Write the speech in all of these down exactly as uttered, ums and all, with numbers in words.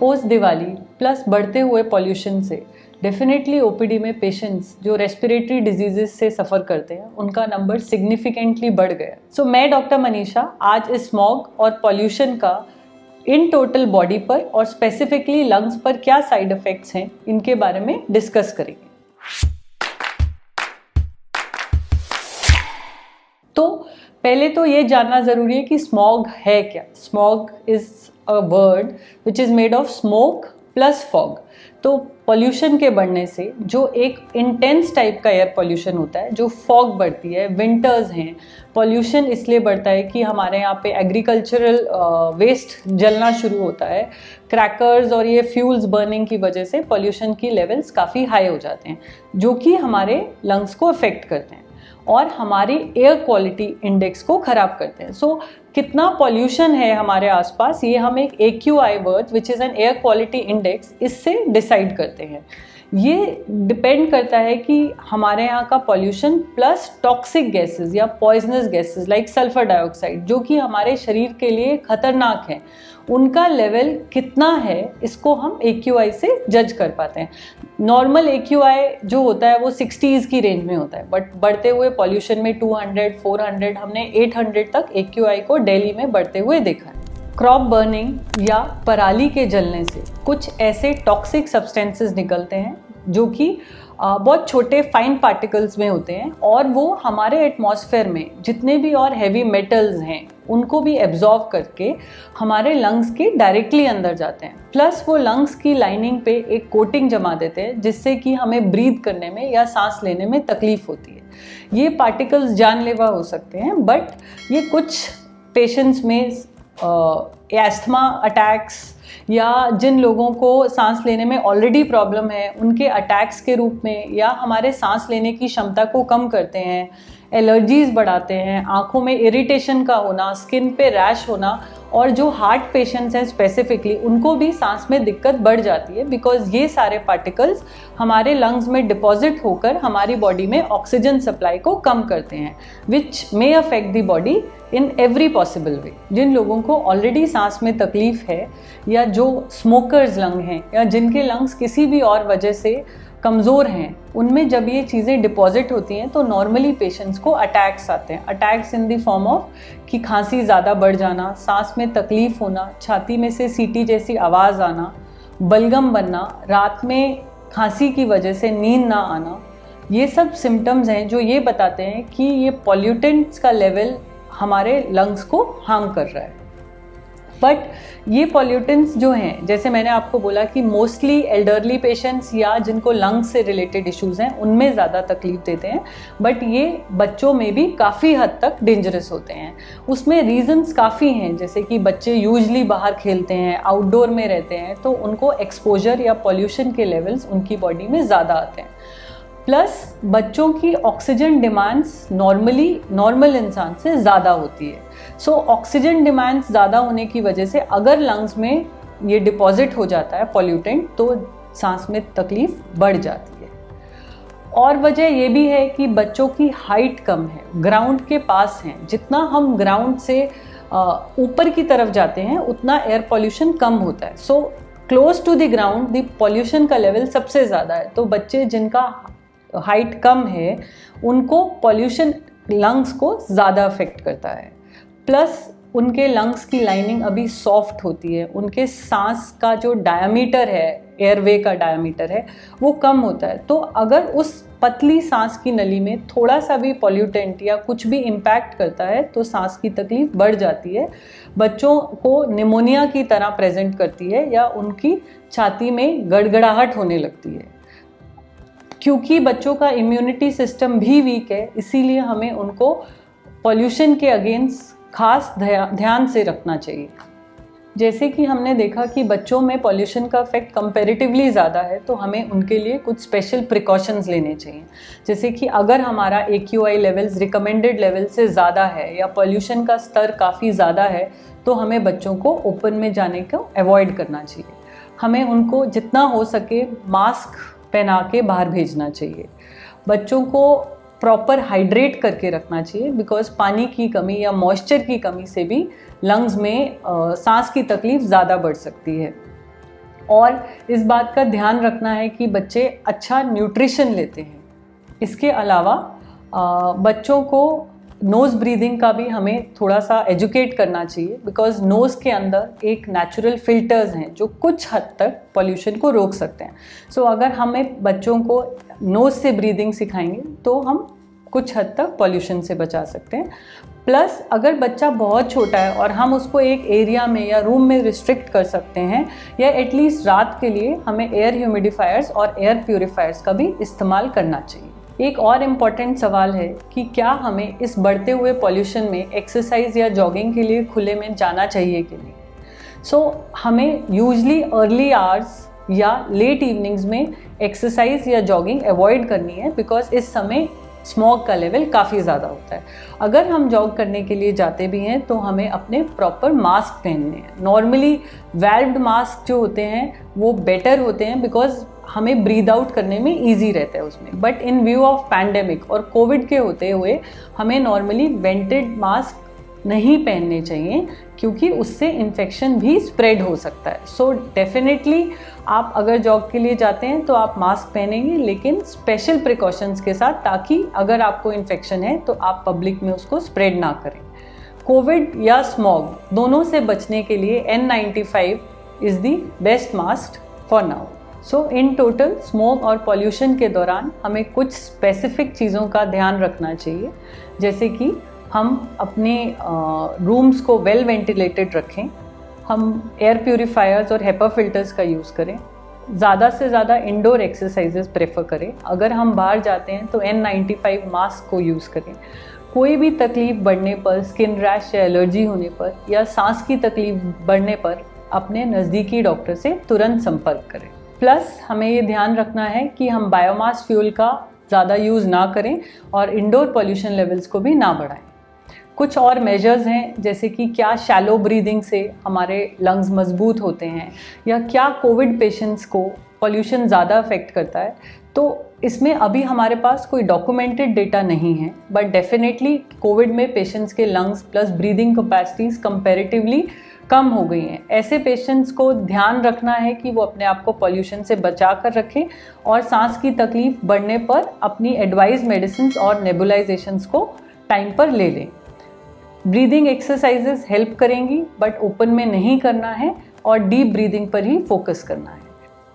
Post Diwali plus बढ़ते हुए pollution से डेफिनेटली ओपीडी में पेशेंट्स जो रेस्पिरेटरी डिजीजेस से सफ़र करते हैं उनका नंबर सिग्निफिकेंटली बढ़ गया। सो so, मैं डॉक्टर मनीषा आज स्मॉग और पॉल्यूशन का इन टोटल बॉडी पर और स्पेसिफिकली लंग्स पर क्या साइड इफ़ेक्ट्स हैं इनके बारे में डिस्कस करेंगे। तो पहले तो ये जानना ज़रूरी है कि स्मॉग है क्या। Smog is a word which is made of smoke plus fog. तो पॉल्यूशन के बढ़ने से जो एक इंटेंस टाइप का एयर पॉल्यूशन होता है, जो फॉग बढ़ती है, विंटर्स हैं, पॉल्यूशन इसलिए बढ़ता है कि हमारे यहाँ पे एग्रीकल्चरल वेस्ट जलना शुरू होता है, क्रैकर्स और ये फ्यूल्स बर्निंग की वजह से पॉल्यूशन की लेवल्स काफ़ी हाई हो जाते हैं जो कि हमारे लंग्स को अफेक्ट करते हैं और हमारी एयर क्वालिटी इंडेक्स को ख़राब करते हैं। सो so, कितना पॉल्यूशन है हमारे आसपास ये हम एक A Q I worth which is an air quality index इससे डिसाइड करते हैं। ये डिपेंड करता है कि हमारे यहाँ का पॉल्यूशन प्लस टॉक्सिक गैसेस या poisonous gases like sulphur dioxide जो कि हमारे शरीर के लिए ख़तरनाक हैं उनका लेवल कितना है, इसको हम ए क्यू आई से जज कर पाते हैं। नॉर्मल ए क्यू आई जो होता है वो सिक्सटीज़ की रेंज में होता है, बट बढ़ते हुए पॉल्यूशन में टू हंड्रेड, फोर हंड्रेड, हमने एट हंड्रेड तक ए क्यू आई को दिल्ली में बढ़ते हुए देखा है। क्रॉप बर्निंग या पराली के जलने से कुछ ऐसे टॉक्सिक सब्सटेंसेस निकलते हैं जो कि बहुत छोटे फाइन पार्टिकल्स में होते हैं और वो हमारे एटमॉस्फेयर में जितने भी और हैवी मेटल्स हैं उनको भी एब्जॉर्व करके हमारे लंग्स के डायरेक्टली अंदर जाते हैं। प्लस वो लंग्स की लाइनिंग पे एक कोटिंग जमा देते हैं जिससे कि हमें ब्रीथ करने में या सांस लेने में तकलीफ़ होती है। ये पार्टिकल्स जानलेवा हो सकते हैं, बट ये कुछ पेशेंट्स में एस्थमा अटैक्स या जिन लोगों को सांस लेने में ऑलरेडी प्रॉब्लम है उनके अटैक्स के रूप में या हमारे सांस लेने की क्षमता को कम करते हैं, एलर्जीज़ बढ़ाते हैं, आँखों में इरिटेशन का होना, स्किन पे रैश होना और जो हार्ट पेशेंट्स हैं स्पेसिफिकली उनको भी सांस में दिक्कत बढ़ जाती है बिकॉज ये सारे पार्टिकल्स हमारे लंग्स में डिपॉजिट होकर हमारी बॉडी में ऑक्सीजन सप्लाई को कम करते हैं which may affect the body in every possible way. जिन लोगों को ऑलरेडी सांस में तकलीफ है या जो स्मोकर्स लंग हैं या जिनके लंग्स किसी भी और वजह से कमज़ोर हैं उनमें जब ये चीज़ें डिपॉजिट होती हैं तो नॉर्मली पेशेंट्स को अटैक्स आते हैं। Attacks in the form of कि खांसी ज़्यादा बढ़ जाना, सांस में तकलीफ़ होना, छाती में से सीटी जैसी आवाज़ आना, बलगम बनना, रात में खांसी की वजह से नींद ना आना, ये सब सिम्टम्स हैं जो ये बताते हैं कि ये पॉल्यूटेंट्स का लेवल हमारे लंग्स को हार्म कर रहा है। बट ये पॉल्यूटेंट्स जो हैं जैसे मैंने आपको बोला कि मोस्टली एल्डरली पेशेंट्स या जिनको लंग्स से रिलेटेड इश्यूज़ हैं उनमें ज़्यादा तकलीफ देते हैं, बट ये बच्चों में भी काफ़ी हद तक डेंजरस होते हैं। उसमें रीजंस काफ़ी हैं जैसे कि बच्चे यूजली बाहर खेलते हैं, आउटडोर में रहते हैं तो उनको एक्सपोजर या पॉल्यूशन के लेवल्स उनकी बॉडी में ज़्यादा आते हैं। प्लस बच्चों की ऑक्सीजन डिमांड्स नॉर्मली नॉर्मल इंसान से ज़्यादा होती है। सो ऑक्सीजन डिमांड्स ज़्यादा होने की वजह से अगर लंग्स में ये डिपॉजिट हो जाता है पॉल्यूटेंट तो सांस में तकलीफ बढ़ जाती है। और वजह ये भी है कि बच्चों की हाइट कम है, ग्राउंड के पास हैं, जितना हम ग्राउंड से ऊपर की तरफ जाते हैं उतना एयर पॉल्यूशन कम होता है। So close to the ground the pollution का लेवल सबसे ज़्यादा है। तो बच्चे जिनका हाइट कम है उनको पॉल्यूशन लंग्स को ज़्यादा अफेक्ट करता है। प्लस उनके लंग्स की लाइनिंग अभी सॉफ्ट होती है, उनके सांस का जो डायमीटर है, एयरवे का डायमीटर है वो कम होता है। तो अगर उस पतली सांस की नली में थोड़ा सा भी पॉल्यूटेंट या कुछ भी इम्पैक्ट करता है तो सांस की तकलीफ बढ़ जाती है, बच्चों को निमोनिया की तरह प्रेजेंट करती है या उनकी छाती में गड़गड़ाहट होने लगती है। क्योंकि बच्चों का इम्यूनिटी सिस्टम भी वीक है इसीलिए हमें उनको पॉल्यूशन के अगेंस्ट खास ध्यान से रखना चाहिए। जैसे कि हमने देखा कि बच्चों में पॉल्यूशन का इफेक्ट कंपैरेटिवली ज़्यादा है तो हमें उनके लिए कुछ स्पेशल प्रिकॉशंस लेने चाहिए। जैसे कि अगर हमारा A Q I levels recommended level से ज़्यादा है या पॉल्यूशन का स्तर काफ़ी ज़्यादा है तो हमें बच्चों को ओपन में जाने को अवॉइड करना चाहिए। हमें उनको जितना हो सके मास्क पहना के बाहर भेजना चाहिए। बच्चों को प्रॉपर हाइड्रेट करके रखना चाहिए बिकॉज पानी की कमी या मॉइस्चर की कमी से भी लंग्स में आ, सांस की तकलीफ ज़्यादा बढ़ सकती है। और इस बात का ध्यान रखना है कि बच्चे अच्छा न्यूट्रिशन लेते हैं। इसके अलावा बच्चों को नोज़ ब्रीदिंग का भी हमें थोड़ा सा एजुकेट करना चाहिए, बिकॉज नोज़ के अंदर एक नेचुरल फिल्टर्स हैं जो कुछ हद तक पॉल्यूशन को रोक सकते हैं। सो so, अगर हमें बच्चों को नोज़ से ब्रीदिंग सिखाएंगे तो हम कुछ हद तक पॉल्यूशन से बचा सकते हैं। प्लस अगर बच्चा बहुत छोटा है और हम उसको एक एरिया में या रूम में रिस्ट्रिक्ट कर सकते हैं, या एटलीस्ट रात के लिए हमें एयर ह्यूमिडिफायर्स और एयर प्योरीफायर्स का भी इस्तेमाल करना चाहिए। एक और इम्पॉर्टेंट सवाल है कि क्या हमें इस बढ़ते हुए पॉल्यूशन में एक्सरसाइज या जॉगिंग के लिए खुले में जाना चाहिए कि नहीं। सो so, हमें यूजली अर्ली आवर्स या लेट इवनिंग्स में एक्सरसाइज या जॉगिंग अवॉइड करनी है, बिकॉज इस समय स्मॉग का लेवल काफ़ी ज़्यादा होता है। अगर हम जॉग करने के लिए जाते भी हैं तो हमें अपने प्रॉपर मास्क पहनने हैं। नॉर्मली वेल्व्ड मास्क जो होते हैं वो बेटर होते हैं, बिकॉज हमें ब्रीद आउट करने में ईजी रहता है उसमें। But in view of pandemic और कोविड के होते हुए हमें नॉर्मली वेंटेड मास्क नहीं पहनने चाहिए, क्योंकि उससे इन्फेक्शन भी स्प्रेड हो सकता है। सो so, डेफिनेटली आप अगर जॉग के लिए जाते हैं तो आप मास्क पहनेंगे, लेकिन स्पेशल प्रिकॉशंस के साथ, ताकि अगर आपको इन्फेक्शन है तो आप पब्लिक में उसको स्प्रेड ना करें। कोविड या स्मॉग दोनों से बचने के लिए N ninety five is the best mask for now. So in total smoke और पॉल्यूशन के दौरान हमें कुछ स्पेसिफिक चीज़ों का ध्यान रखना चाहिए, जैसे कि हम अपने रूम्स को वेल वेंटिलेटेड रखें, हम एयर प्योरीफायर्स और हेपा फिल्टर्स का यूज़ करें, ज़्यादा से ज़्यादा इंडोर एक्सरसाइजेस प्रेफर करें, अगर हम बाहर जाते हैं तो एन नाइन्टी फाइव मास्क को यूज़ करें। कोई भी तकलीफ़ बढ़ने पर, स्किन रैश या एलर्जी होने पर या सांस की तकलीफ बढ़ने पर अपने नज़दीकी डॉक्टर से तुरंत संपर्क करें। प्लस हमें ये ध्यान रखना है कि हम बायोमास फ्यूल का ज़्यादा यूज़ ना करें और इंडोर पॉल्यूशन लेवल्स को भी ना बढ़ाएं। कुछ और मेजर्स हैं, जैसे कि क्या शैलो ब्रीदिंग से हमारे लंग्स मजबूत होते हैं, या क्या कोविड पेशेंट्स को पॉल्यूशन ज़्यादा अफेक्ट करता है। तो इसमें अभी हमारे पास कोई डॉक्यूमेंटेड डेटा नहीं है, बट डेफिनेटली कोविड में पेशेंट्स के lungs plus breathing capacities comparatively कम हो गई हैं। ऐसे पेशेंट्स को ध्यान रखना है कि वो अपने आप को पॉल्यूशन से बचा कर रखें और सांस की तकलीफ बढ़ने पर अपनी एडवाइज मेडिसिन और नेबुलाइजेशंस को टाइम पर ले लें। ब्रीदिंग एक्सरसाइजेस हेल्प करेंगी, बट ओपन में नहीं करना है और डीप ब्रीदिंग पर ही फोकस करना है।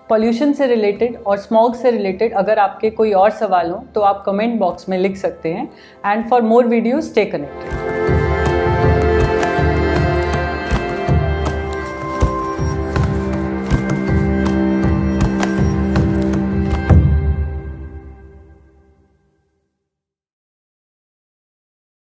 पॉल्यूशन से रिलेटेड और स्मॉग से रिलेटेड अगर आपके कोई और सवाल हो तो आप कमेंट बॉक्स में लिख सकते हैं। And for more videos stay connected.